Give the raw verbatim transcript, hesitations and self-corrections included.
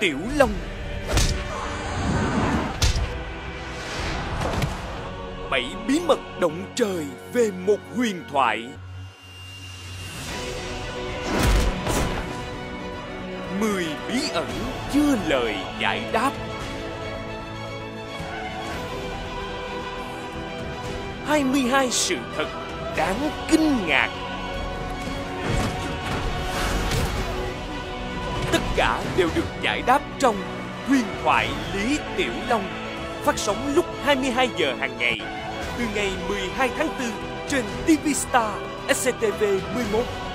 Tiểu Long. Bảy bí mật động trời về một huyền thoại. Mười bí ẩn chưa lời giải đáp. Hai mươi hai sự thật đáng kinh ngạc. Tất cả đều được giải đáp trong Huyền Thoại Lý Tiểu Long, phát sóng lúc hai mươi hai giờ hàng ngày từ ngày mười hai tháng tư trên ti vi Star, ét xê tê vê mười một.